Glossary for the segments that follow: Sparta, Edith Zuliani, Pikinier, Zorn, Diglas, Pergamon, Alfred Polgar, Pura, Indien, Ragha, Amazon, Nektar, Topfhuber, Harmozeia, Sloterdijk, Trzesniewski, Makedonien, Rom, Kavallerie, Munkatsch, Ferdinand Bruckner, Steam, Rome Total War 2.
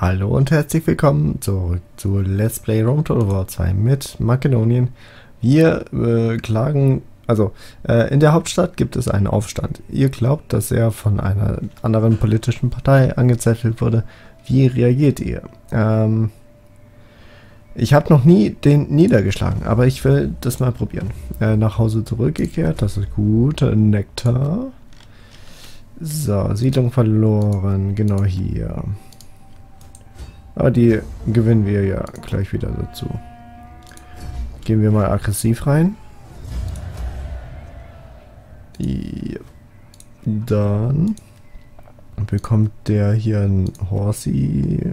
Hallo und herzlich willkommen zurück zu Let's Play Rome Total War 2 mit Makedonien. Wir klagen, also in der Hauptstadt gibt es einen Aufstand. Ihr glaubt, dass er von einer anderen politischen Partei angezettelt wurde. Wie reagiert ihr? Ich habe noch nie den niedergeschlagen, aber ich will das mal probieren. Nach Hause zurückgekehrt, das ist gut. Nektar. So, Siedlung verloren, genau hier. Aber die gewinnen wir ja gleich wieder dazu. Gehen wir mal aggressiv rein. Dann bekommt der hier ein Horsey.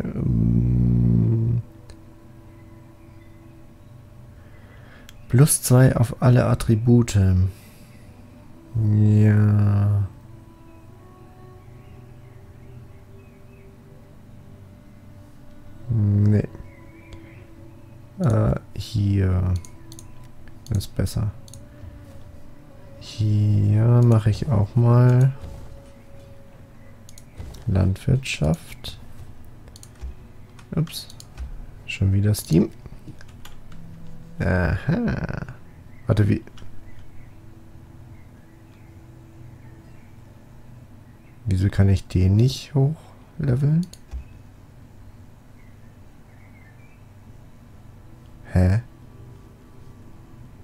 Plus 2 auf alle Attribute. Ja. Nee. Hier ist besser. Hier mache ich auch mal Landwirtschaft. Ups. Schon wieder Steam. Aha. Warte, wie... Wieso kann ich den nicht hochleveln? Hä?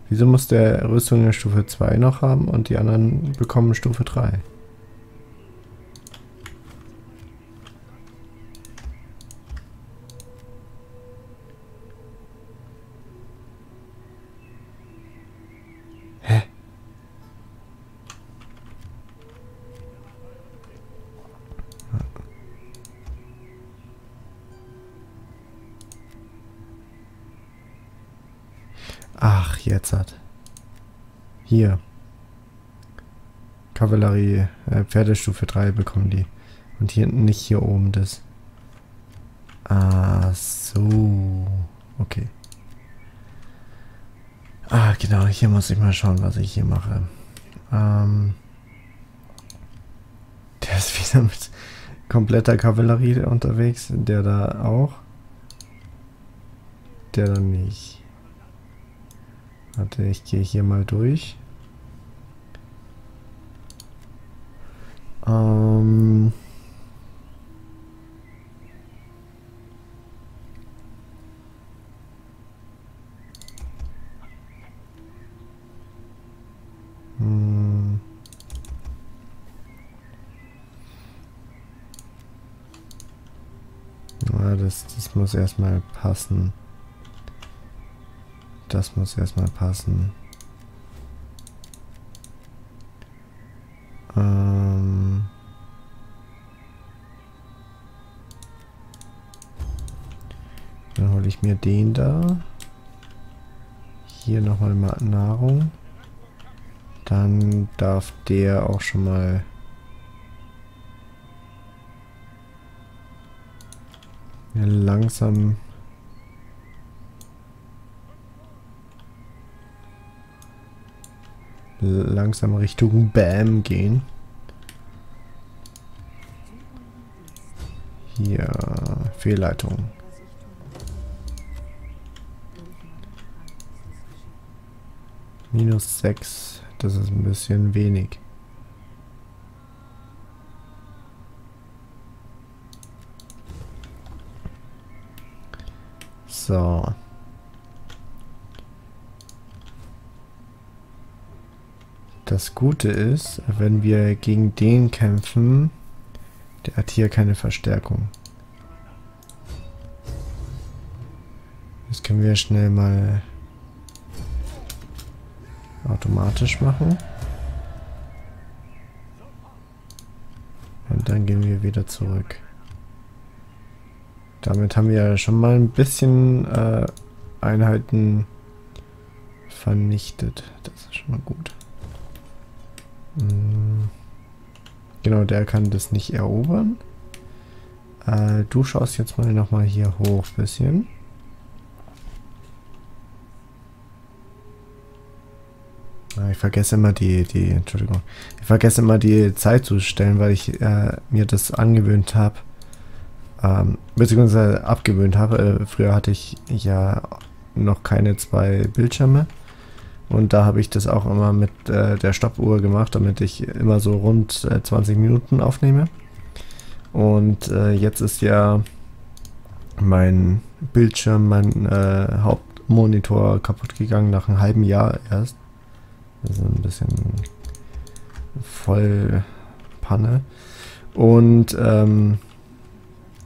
Wieso muss der Rüstung eine Stufe 2 noch haben und die anderen bekommen Stufe 3? Hä? Ach, jetzt hat. Hier. Kavallerie, Pferdestufe 3 bekommen die. Und hier hinten nicht, hier oben das. Ah, so. Okay. Ah, genau, hier muss ich mal schauen, was ich hier mache. Der ist wieder mit kompletter Kavallerie unterwegs. Der da auch. Der da nicht. Warte, ich gehe hier mal durch. Ja, das muss erstmal passen. Das muss erstmal passen. Dann hole ich mir den da. Hier nochmal Nahrung. Dann darf der auch schon mal... Ja, langsam... langsam Richtung BAM gehen. Hier, Fehlleitung. Minus 6, das ist ein bisschen wenig. So. Das Gute ist, wenn wir gegen den kämpfen, der hat hier keine Verstärkung. Das können wir schnell mal automatisch machen. Und dann gehen wir wieder zurück. Damit haben wir ja schon mal ein bisschen Einheiten vernichtet. Das ist schon mal gut. Genau, der kann das nicht erobern. Du schaust jetzt mal nochmal hier hoch ein bisschen. Ich vergesse immer die Zeit zu stellen, weil ich mir das angewöhnt habe, beziehungsweise abgewöhnt habe. Früher hatte ich ja noch keine zwei Bildschirme und da habe ich das auch immer mit der Stoppuhr gemacht, damit ich immer so rund 20 Minuten aufnehme. Und jetzt ist ja mein Bildschirm, mein Hauptmonitor kaputt gegangen, nach einem halben Jahr erst. Das ist ein bisschen voll Panne. Und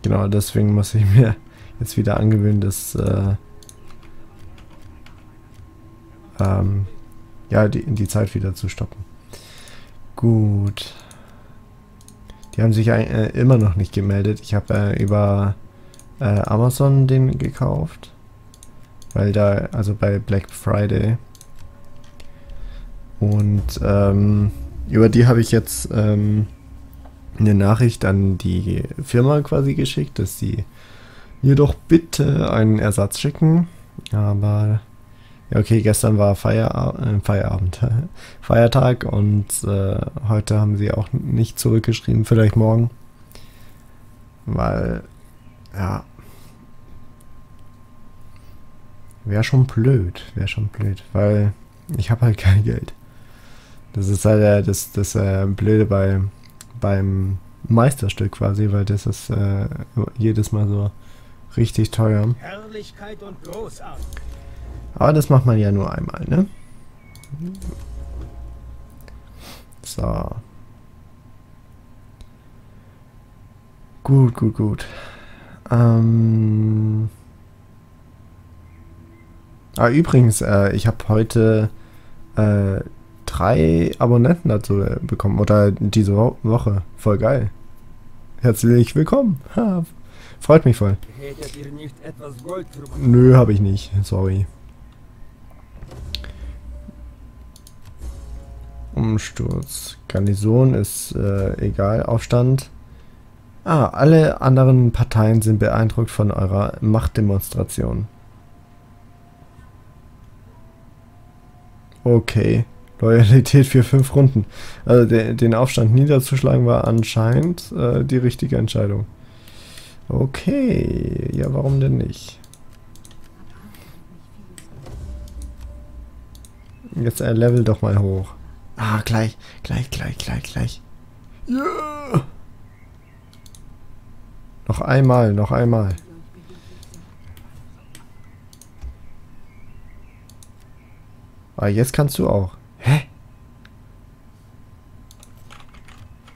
genau deswegen muss ich mir jetzt wieder angewöhnen, dass ja, die Zeit wieder zu stoppen. Gut. Die haben sich immer noch nicht gemeldet. Ich habe über Amazon den gekauft, weil da, also bei Black Friday, und über die habe ich jetzt eine Nachricht an die Firma quasi geschickt, dass sie mir doch bitte einen Ersatz schicken. Aber ja, okay, gestern war Feiertag und heute haben sie auch nicht zurückgeschrieben, vielleicht morgen, weil ja, wäre schon blöd, weil ich habe halt kein Geld. Das ist halt das Blöde beim Meisterstück quasi, weil das ist jedes Mal so richtig teuer. Herrlichkeit und Großartig. Aber das macht man ja nur einmal, ne? So. Gut. Übrigens, ich habe heute 3 Abonnenten dazu bekommen, oder diese Woche. Voll geil. Herzlich willkommen. Ha, freut mich voll. Hättet ihr nicht etwas Gold drüber? Nö, habe ich nicht. Sorry. Umsturz. Garnison ist egal. Aufstand. Alle anderen Parteien sind beeindruckt von eurer Machtdemonstration. Okay. Loyalität für 5 Runden. Also den Aufstand niederzuschlagen war anscheinend die richtige Entscheidung. Okay. Ja, warum denn nicht? Jetzt ein Level doch mal hoch. Ah, gleich. Yeah. Noch einmal. Ah, jetzt kannst du auch. Hä?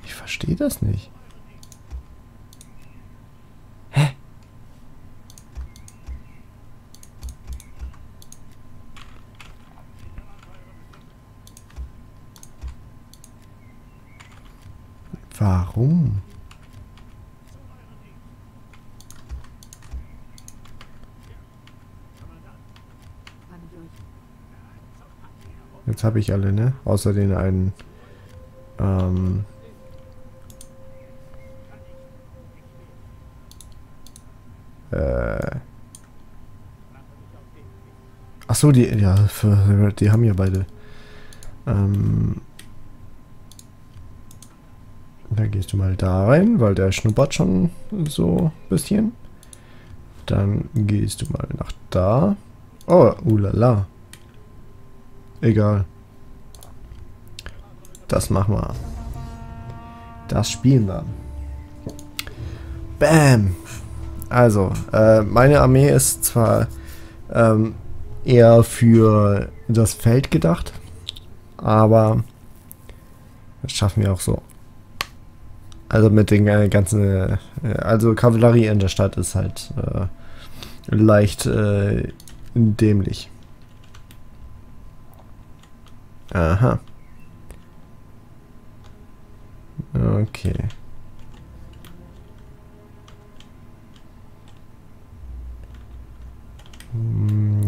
Ich verstehe das nicht. Hä? Warum? Jetzt habe ich alle, ne? Außer den einen. Achso, die haben ja beide. Da gehst du mal da rein, weil der schnuppert schon so ein bisschen. Dann gehst du mal nach da. Oh, ulala. Egal. Das machen wir. Das spielen wir. Bam! Also, meine Armee ist zwar eher für das Feld gedacht, aber das schaffen wir auch so. Also mit den ganzen... also Kavallerie in der Stadt ist halt leicht dämlich. Aha. Okay.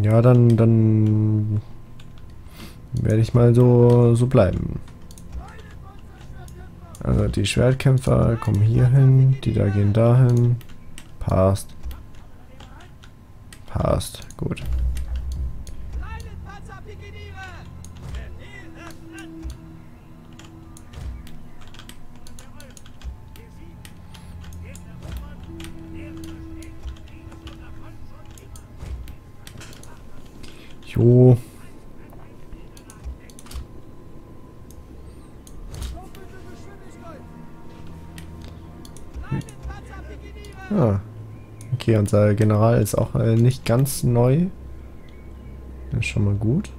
Ja, dann werde ich mal so bleiben. Also die Schwertkämpfer kommen hier hin, die da gehen dahin. Passt. Gut. Jo. Ah. Okay, unser General ist auch nicht ganz neu. Das ist schon mal gut.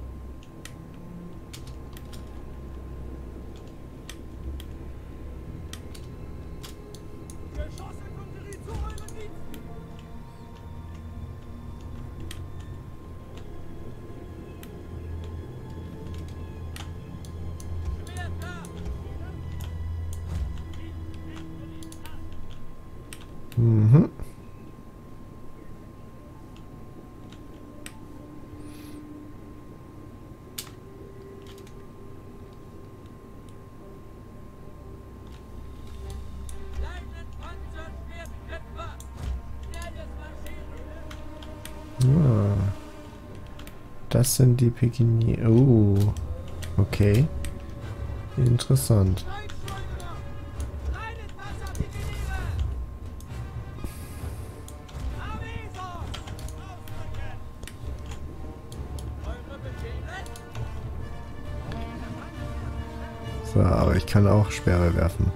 Mhm. Ah. Das sind die Pekini. Oh. Okay. Interessant. Aber ich kann auch Sperre werfen.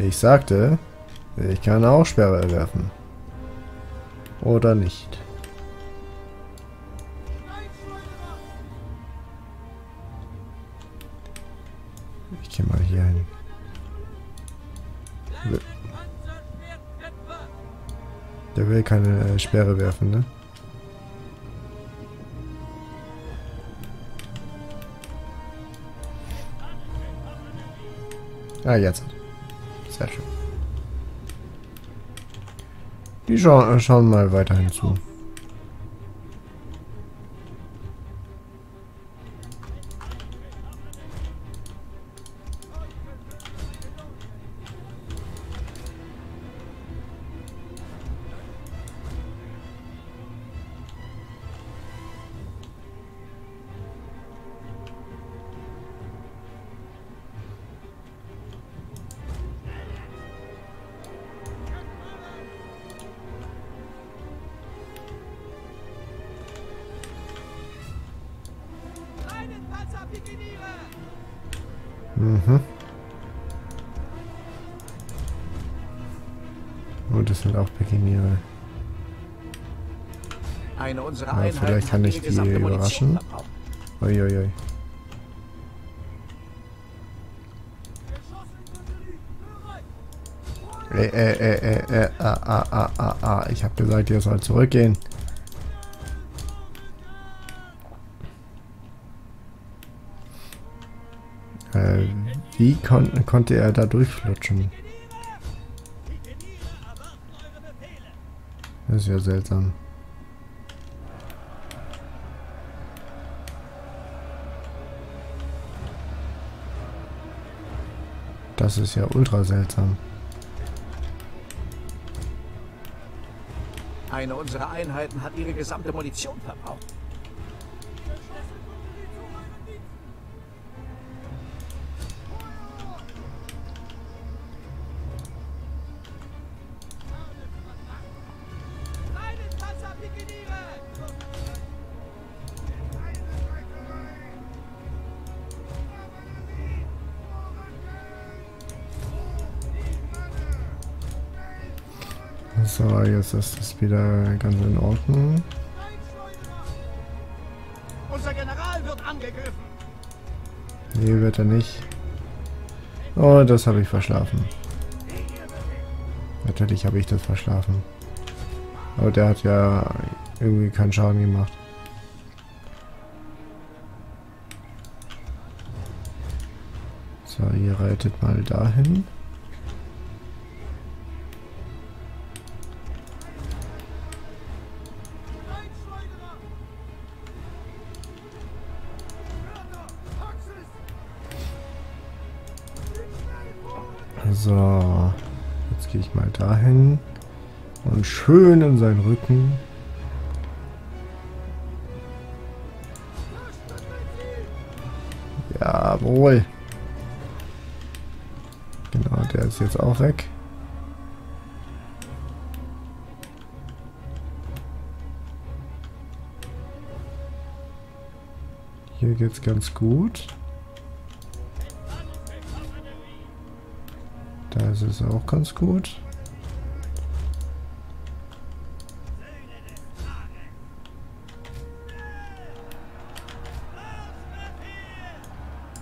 Ich sagte, ich kann auch Sperre werfen. Oder nicht? Ich gehe mal hier hin. Der will keine Sperre werfen, ne? Ah, jetzt. Sehr schön. Die schauen mal weiterhin zu. Mhm. Oh, das sind auch Pekiniere. Ja, vielleicht kann ich die überraschen. Uiuiui. Ich hab gesagt, ihr sollt zurückgehen. Wie konnte er da durchflutschen? Das ist ja seltsam. Das ist ja ultra seltsam. Eine unserer Einheiten hat ihre gesamte Munition verbraucht. So, jetzt ist es wieder ganz in Ordnung. Unser General wird angegriffen. Nee, wird er nicht. Oh, das habe ich verschlafen. Natürlich habe ich das verschlafen. Aber der hat ja irgendwie keinen Schaden gemacht. So, ihr reitet mal dahin. So, jetzt gehe ich mal dahin und schön in seinen Rücken. Jawohl. Genau, der ist jetzt auch weg. Hier geht's ganz gut. Da ist es auch ganz gut.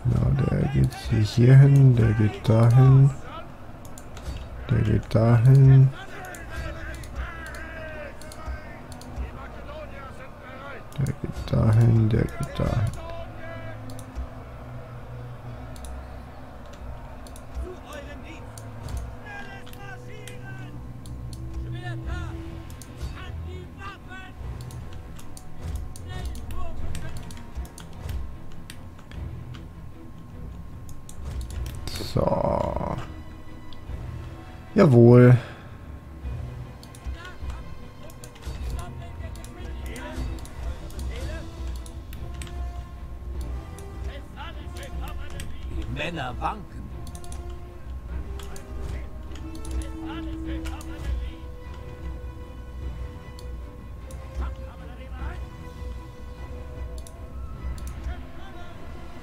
Na, der geht hier hin, der geht dahin. Der geht dahin. Der geht dahin, der geht dahin. So. Jawohl. Männer wanken.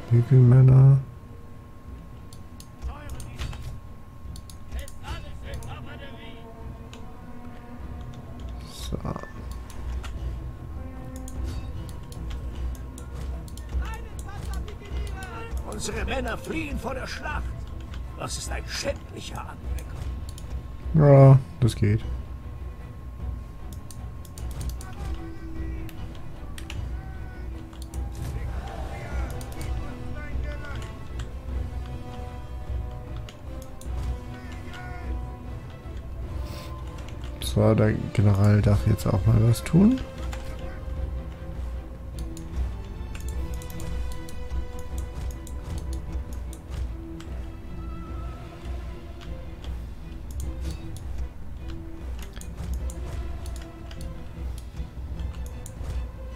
Hügelmänner. So. Unsere Männer fliehen vor der Schlacht. Das ist ein schändlicher Anblick. Ja, das geht. So, der General darf jetzt auch mal was tun.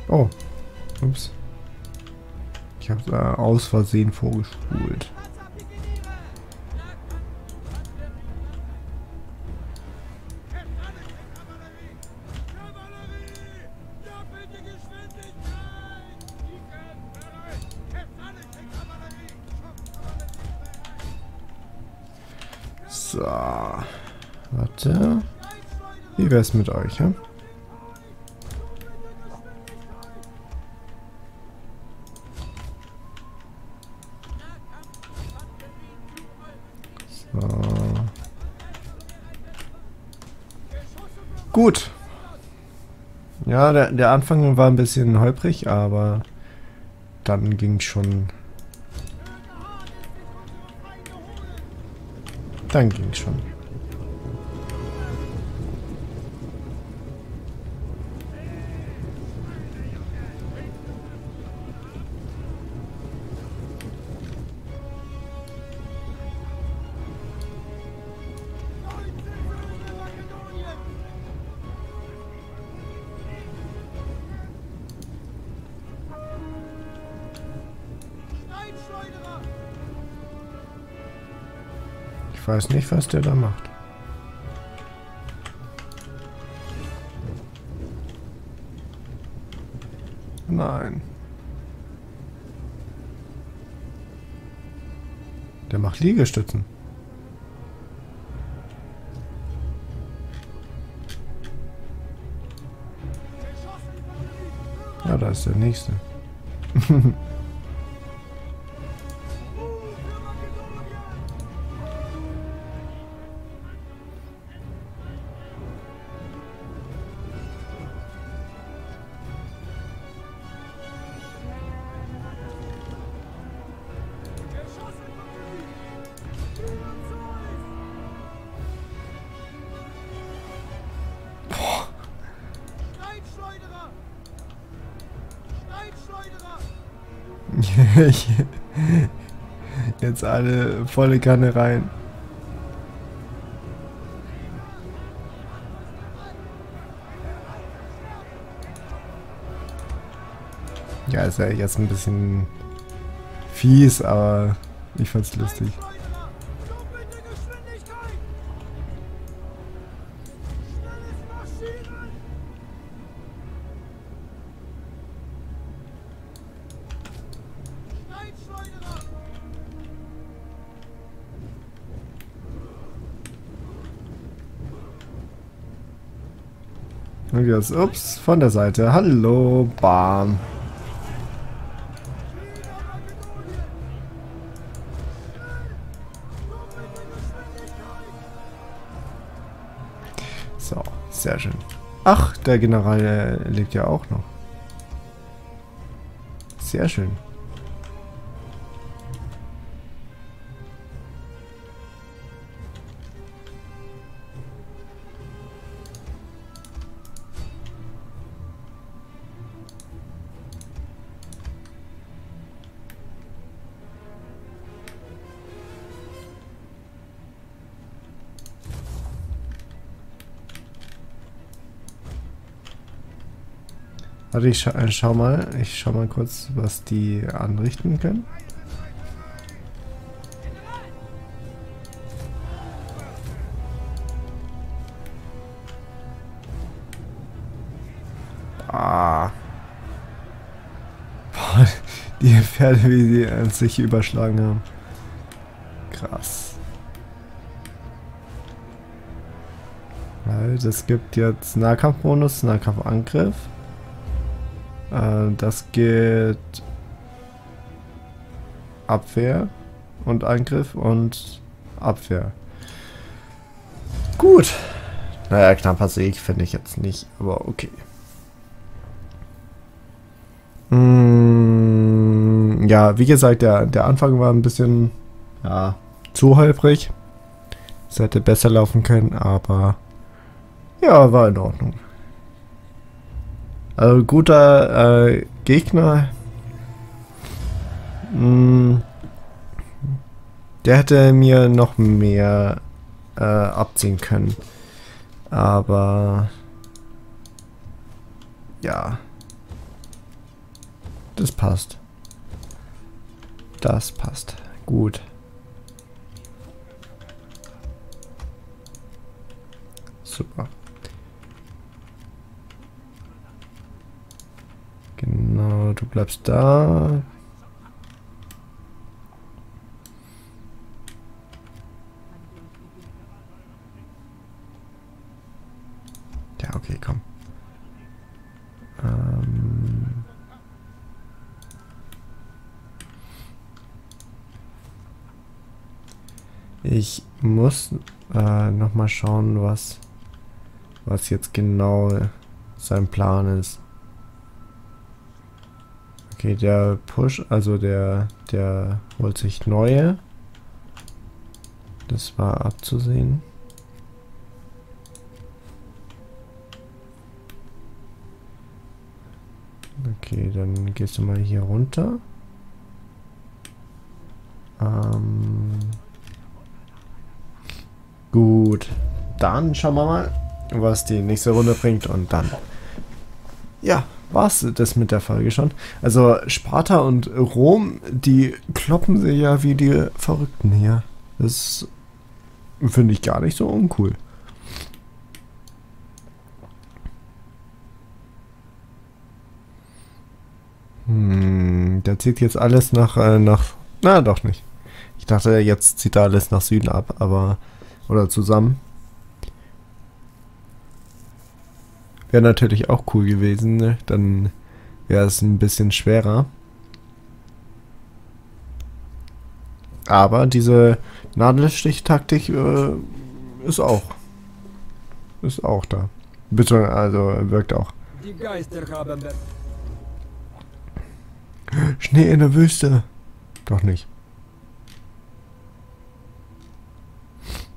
Oh, ups. Ich habe da aus Versehen vorgespult. So, warte. Wie wär's mit euch, ja? So. Gut. Ja, der Anfang war ein bisschen holprig, aber dann ging's schon. Dann ging's schon. Ich weiß nicht, was der da macht. Nein. Der macht Liegestützen. Ja, da ist der nächste. Jetzt alle volle Kanne rein. Ja, ist ja jetzt ein bisschen fies, aber ich fand's lustig. Wie das? Ups, von der Seite. Hallo, bam. So, sehr schön. Ach, der General lebt ja auch noch. Sehr schön. Warte, ich schau mal kurz, was die anrichten können. Ah. Boah, die Pferde, wie sie sich überschlagen haben. Krass. Das gibt jetzt Nahkampfbonus, Nahkampfangriff. Das geht Abwehr und Angriff und Abwehr. Gut. Naja, knapper Sieg finde ich jetzt nicht, aber okay. Ja, wie gesagt, der Anfang war ein bisschen zu holprig. Es hätte besser laufen können, aber ja, war in Ordnung. Also guter Gegner, der hätte mir noch mehr abziehen können, aber ja, das passt. Das passt gut. Super. Genau, du bleibst da. Ja, okay, komm. Ich muss nochmal schauen, was jetzt genau sein Plan ist. Okay, der Push, also der holt sich neue. Das war abzusehen. Okay, dann gehst du mal hier runter. Gut, dann schauen wir mal, was die nächste Runde bringt und dann. Ja. War's das mit der Folge schon? Also Sparta und Rom, die kloppen sich ja wie die Verrückten hier. Das finde ich gar nicht so uncool. Der zieht jetzt alles nach... Na, doch nicht. Ich dachte, jetzt zieht er alles nach Süden ab, aber... Oder zusammen. Wäre natürlich auch cool gewesen, ne? Dann wäre es ein bisschen schwerer. Aber diese Nadelstichtaktik ist auch da. Bitte, also wirkt auch. Die Geister haben Schnee in der Wüste. Doch nicht.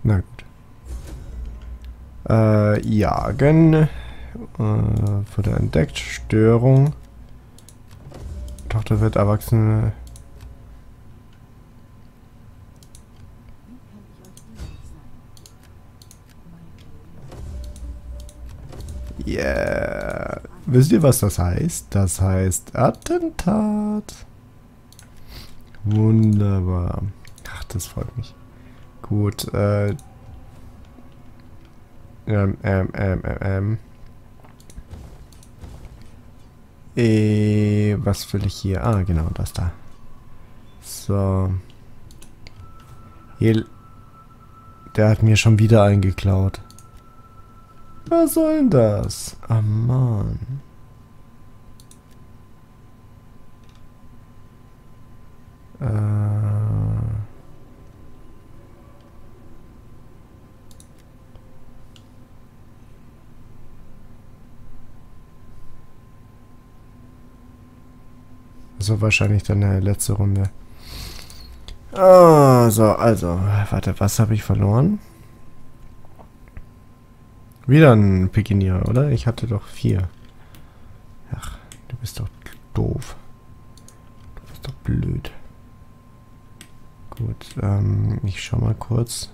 Na gut. Jagen. Wurde entdeckt. Störung. Tochter wird Erwachsene. Yeah. Wisst ihr, was das heißt? Das heißt Attentat. Wunderbar. Ach, das freut mich. Gut. Was will ich hier? Ah, genau, das da. So. Hier, der hat mir schon wieder eingeklaut. Was soll denn das? Ah, Mann. So, wahrscheinlich dann eine letzte Runde. Ah, so, also. Warte, was habe ich verloren? Wieder ein Pikinier, oder? Ich hatte doch 4. Ach, du bist doch doof. Du bist doch blöd. Gut, ich schau mal kurz,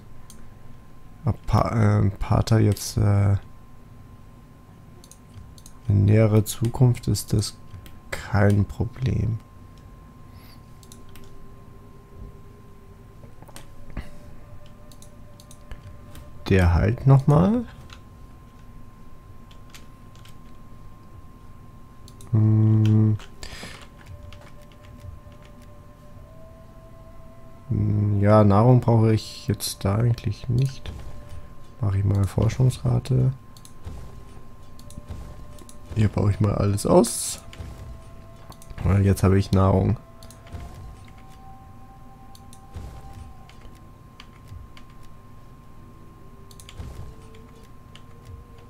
ob Pater jetzt in näherer Zukunft ist das kein Problem. Der halt nochmal. Hm. Ja, Nahrung brauche ich jetzt da eigentlich nicht. Mache ich mal Forschungsrate. Hier baue ich mal alles aus. Weil jetzt habe ich Nahrung.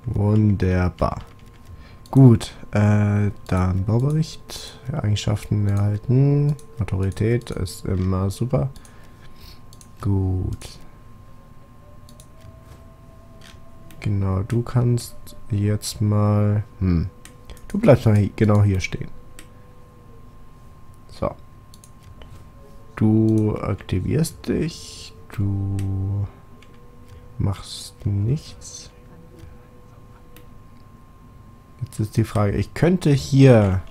Wunderbar. Gut, dann Baubericht. Eigenschaften erhalten. Autorität ist immer super. Gut. Genau, du kannst jetzt mal... Hm. Du bleibst mal genau hier stehen. So. Du aktivierst dich. Du machst nichts. Jetzt ist die Frage, ich könnte hier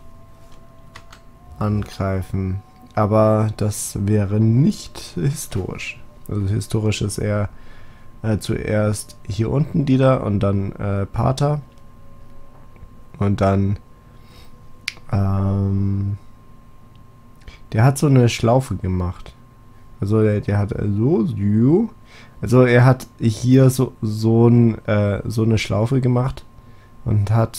angreifen. Aber das wäre nicht historisch. Also historisch ist eher zuerst hier unten die da und dann Pater. Und dann der hat so eine Schlaufe gemacht. Also der hat so, also er hat hier so eine Schlaufe gemacht und hat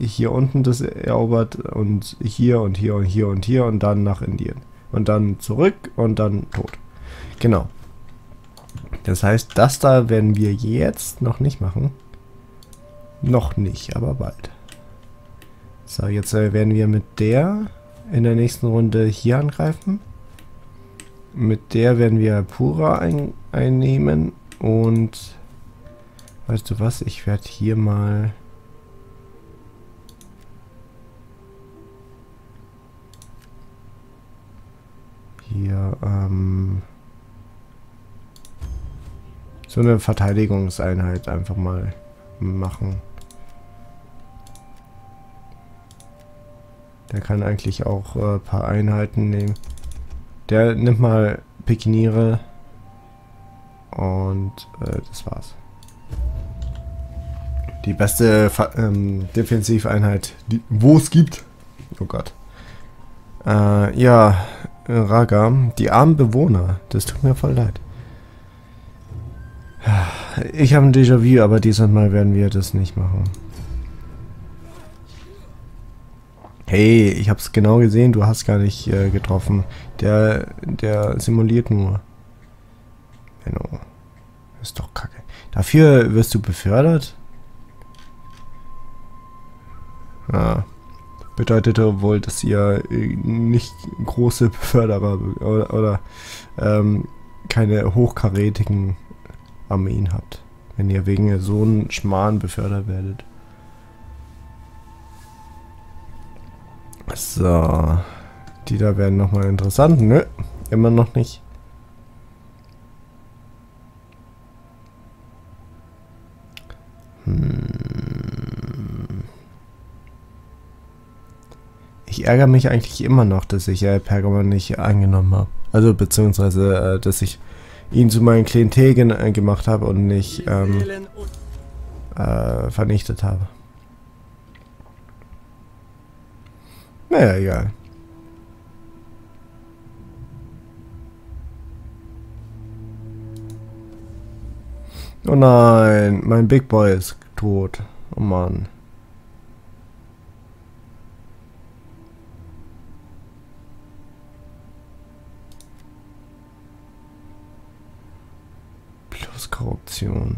hier unten das erobert und hier und hier und hier und hier und dann nach Indien. Und dann zurück und dann tot. Genau. Das heißt, das da werden wir jetzt noch nicht machen. Noch nicht, aber bald. So, jetzt werden wir mit der in der nächsten Runde hier angreifen. Mit der werden wir Pura einnehmen und... Weißt du was? Ich werde hier mal... Hier, so eine Verteidigungseinheit einfach mal machen. Der kann eigentlich auch ein paar Einheiten nehmen. Der nimmt mal Pikiniere. Und das war's. Die beste Defensiveinheit, wo es gibt. Oh Gott. Ja... Ragha, die armen Bewohner. Das tut mir voll leid. Ich habe ein Déjà-vu, aber dieses Mal werden wir das nicht machen. Hey, ich hab's genau gesehen. Du hast gar nicht getroffen. Der simuliert nur. Menno. Ist doch kacke. Dafür wirst du befördert? Ah. Bedeutete wohl, dass ihr nicht große Beförderer oder keine hochkarätigen Armeen habt, wenn ihr wegen so einem Schmarrn befördert werdet. So, die da werden nochmal interessant, ne? Immer noch nicht. Ich ärgere mich eigentlich immer noch, dass ich Pergamon nicht angenommen habe. Also beziehungsweise, dass ich ihn zu meinen Klientel gemacht habe und nicht vernichtet habe. Naja, egal. Oh nein, mein Big Boy ist tot. Oh Mann. Plus Korruption.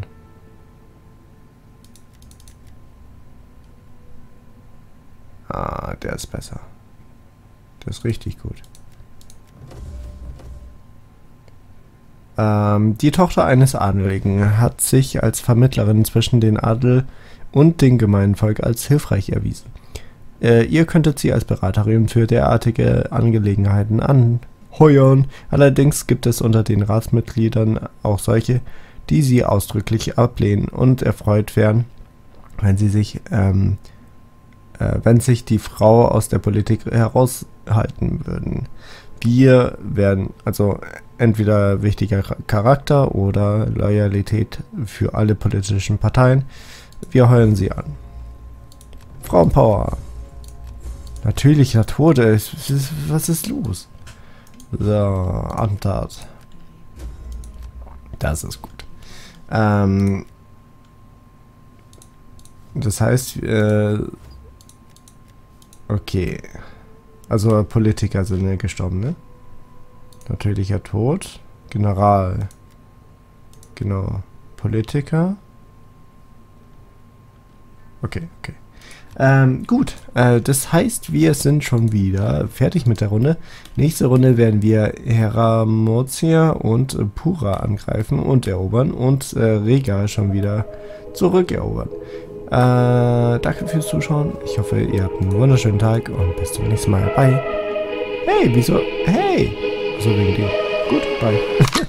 Ah, der ist besser. Der ist richtig gut. Die Tochter eines Adeligen hat sich als Vermittlerin zwischen den Adel und dem gemeinen Volk als hilfreich erwiesen. Ihr könntet sie als Beraterin für derartige Angelegenheiten anheuern. Allerdings gibt es unter den Ratsmitgliedern auch solche, die sie ausdrücklich ablehnen und erfreut wären, wenn sie sich, wenn sich die Frau aus der Politik heraushalten würden. Wir werden also entweder wichtiger Charakter oder Loyalität für alle politischen Parteien. Wir heuern sie an. Frauenpower. Natürlicher Tode. Was ist los? So, Attentat. Das ist gut. Das heißt, okay. Also Politiker sind gestorben, ne? Natürlicher Tod. General. Genau. Politiker. Okay, okay. Gut. Das heißt, wir sind schon wieder fertig mit der Runde. Nächste Runde werden wir Harmozeia und Pura angreifen und erobern und Ragha schon wieder zurückerobern. Danke fürs Zuschauen. Ich hoffe, ihr habt einen wunderschönen Tag und bis zum nächsten Mal. Bye. Hey, wieso? Hey! So wegen dir. Gut, bye.